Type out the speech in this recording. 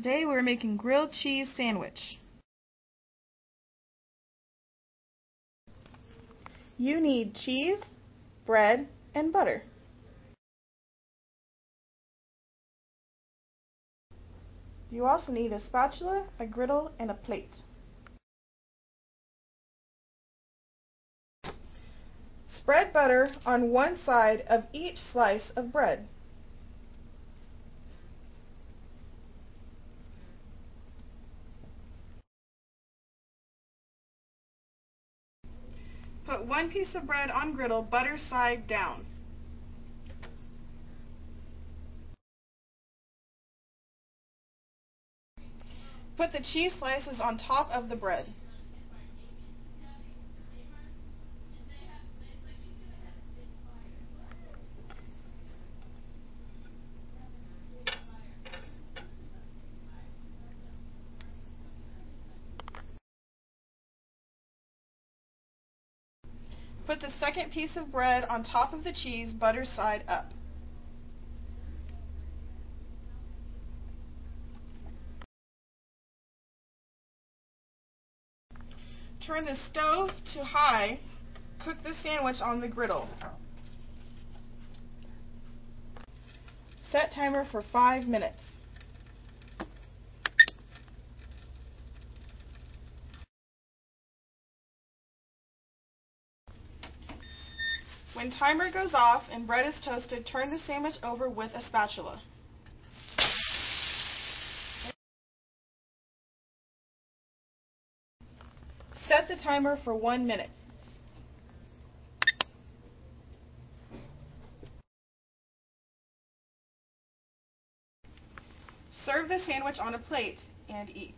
Today we're making grilled cheese sandwich. You need cheese, bread, and butter. You also need a spatula, a griddle, and a plate. Spread butter on one side of each slice of bread. Put one piece of bread on griddle, butter side down. Put the cheese slices on top of the bread. Put the second piece of bread on top of the cheese, butter side up. Turn the stove to high. Cook the sandwich on the griddle. Set timer for 5 minutes. When timer goes off and bread is toasted, turn the sandwich over with a spatula. Set the timer for 1 minute. Serve the sandwich on a plate and eat.